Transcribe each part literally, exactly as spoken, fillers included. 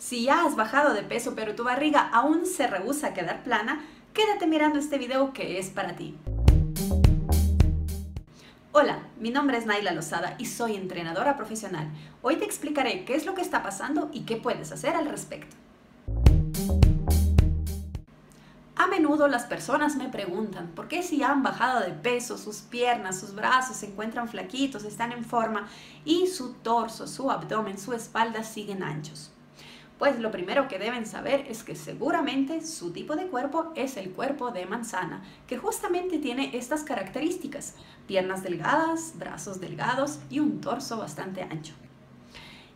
Si ya has bajado de peso pero tu barriga aún se rehúsa a quedar plana, quédate mirando este video que es para ti. Hola, mi nombre es Nayla Lozada y soy entrenadora profesional. Hoy te explicaré qué es lo que está pasando y qué puedes hacer al respecto. A menudo las personas me preguntan por qué si han bajado de peso, sus piernas, sus brazos se encuentran flaquitos, están en forma y su torso, su abdomen, su espalda siguen anchos. Pues lo primero que deben saber es que seguramente su tipo de cuerpo es el cuerpo de manzana, que justamente tiene estas características: piernas delgadas, brazos delgados y un torso bastante ancho.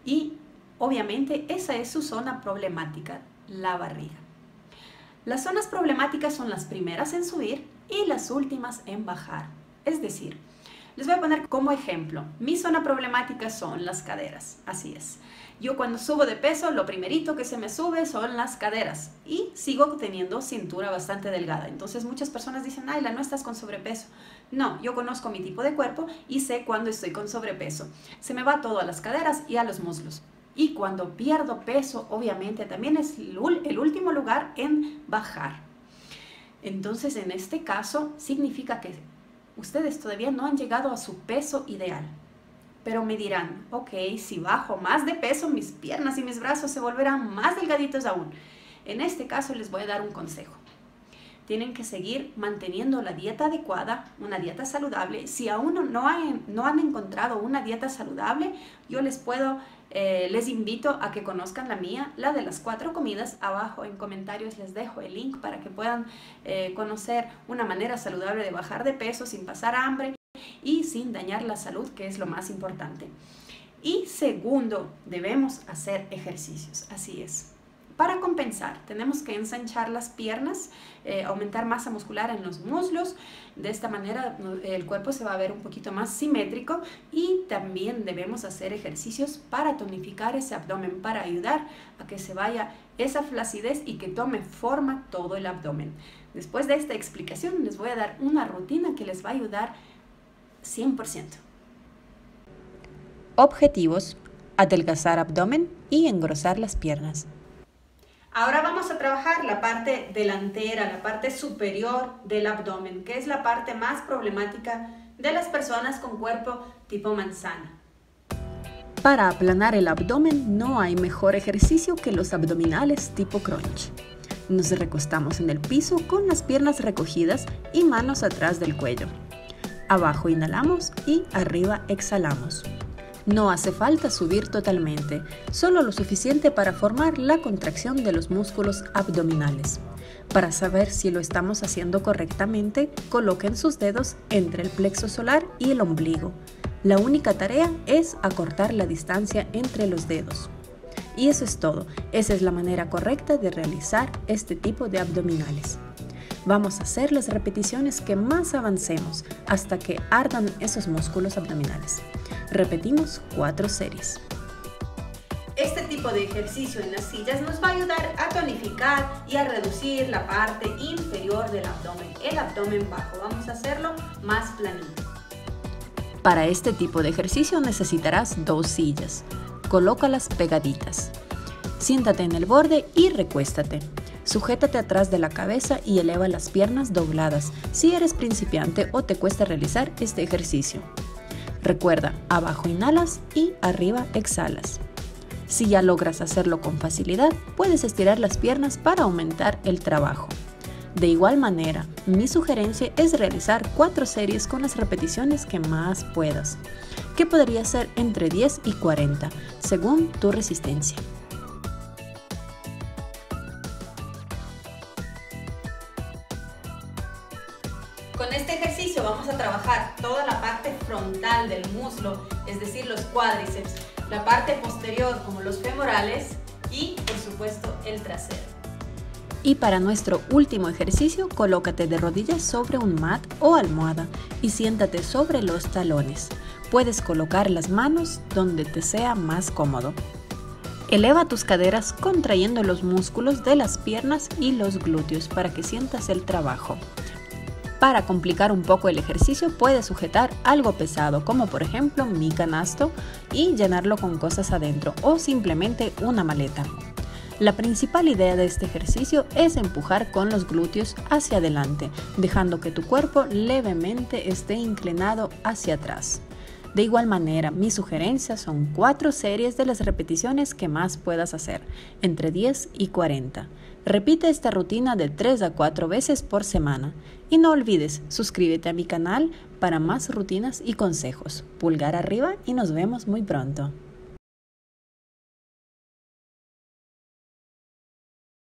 Y obviamente esa es su zona problemática, la barriga. Las zonas problemáticas son las primeras en subir y las últimas en bajar. Es decir, les voy a poner como ejemplo, mi zona problemática son las caderas, así es. Yo cuando subo de peso, lo primerito que se me sube son las caderas y sigo teniendo cintura bastante delgada. Entonces muchas personas dicen, Nayla, no estás con sobrepeso. No, yo conozco mi tipo de cuerpo y sé cuándo estoy con sobrepeso. Se me va todo a las caderas y a los muslos. Y cuando pierdo peso, obviamente también es el último lugar en bajar. Entonces en este caso significa que ustedes todavía no han llegado a su peso ideal, pero me dirán, ok, si bajo más de peso, mis piernas y mis brazos se volverán más delgaditos aún. En este caso les voy a dar un consejo. Tienen que seguir manteniendo la dieta adecuada, una dieta saludable. Si aún no han, no han encontrado una dieta saludable, yo les puedo, eh, les invito a que conozcan la mía, la de las cuatro comidas. Abajo en comentarios les dejo el link para que puedan eh, conocer una manera saludable de bajar de peso sin pasar hambre y sin dañar la salud, que es lo más importante. Y segundo, debemos hacer ejercicios, así es. Para compensar, tenemos que ensanchar las piernas, eh, aumentar masa muscular en los muslos. De esta manera el cuerpo se va a ver un poquito más simétrico y también debemos hacer ejercicios para tonificar ese abdomen, para ayudar a que se vaya esa flacidez y que tome forma todo el abdomen. Después de esta explicación les voy a dar una rutina que les va a ayudar cien por ciento. Objetivos: adelgazar abdomen y engrosar las piernas. Ahora vamos a trabajar la parte delantera, la parte superior del abdomen, que es la parte más problemática de las personas con cuerpo tipo manzana. Para aplanar el abdomen no hay mejor ejercicio que los abdominales tipo crunch. Nos recostamos en el piso con las piernas recogidas y manos atrás del cuello. Abajo inhalamos y arriba exhalamos. No hace falta subir totalmente, solo lo suficiente para formar la contracción de los músculos abdominales. Para saber si lo estamos haciendo correctamente, coloquen sus dedos entre el plexo solar y el ombligo. La única tarea es acortar la distancia entre los dedos. Y eso es todo, esa es la manera correcta de realizar este tipo de abdominales. Vamos a hacer las repeticiones que más avancemos hasta que ardan esos músculos abdominales. Repetimos cuatro series. Este tipo de ejercicio en las sillas nos va a ayudar a tonificar y a reducir la parte inferior del abdomen, el abdomen bajo. Vamos a hacerlo más planito. Para este tipo de ejercicio necesitarás dos sillas. Colócalas pegaditas. Siéntate en el borde y recuéstate. Sujétate atrás de la cabeza y eleva las piernas dobladas si eres principiante o te cuesta realizar este ejercicio. Recuerda, abajo inhalas y arriba exhalas. Si ya logras hacerlo con facilidad, puedes estirar las piernas para aumentar el trabajo. De igual manera, mi sugerencia es realizar cuatro series con las repeticiones que más puedas, que podría ser entre diez y cuarenta, según tu resistencia. Con este ejercicio vamos a trabajar toda la parte frontal del muslo, es decir, los cuádriceps, la parte posterior como los femorales y, por supuesto, el trasero. Y para nuestro último ejercicio, colócate de rodillas sobre un mat o almohada y siéntate sobre los talones. Puedes colocar las manos donde te sea más cómodo. Eleva tus caderas contrayendo los músculos de las piernas y los glúteos para que sientas el trabajo. Para complicar un poco el ejercicio, puedes sujetar algo pesado, como por ejemplo mi canasto, y llenarlo con cosas adentro o simplemente una maleta. La principal idea de este ejercicio es empujar con los glúteos hacia adelante, dejando que tu cuerpo levemente esté inclinado hacia atrás. De igual manera, mis sugerencias son cuatro series de las repeticiones que más puedas hacer, entre diez y cuarenta. Repite esta rutina de tres a cuatro veces por semana. Y no olvides, suscríbete a mi canal para más rutinas y consejos. Pulgar arriba y nos vemos muy pronto.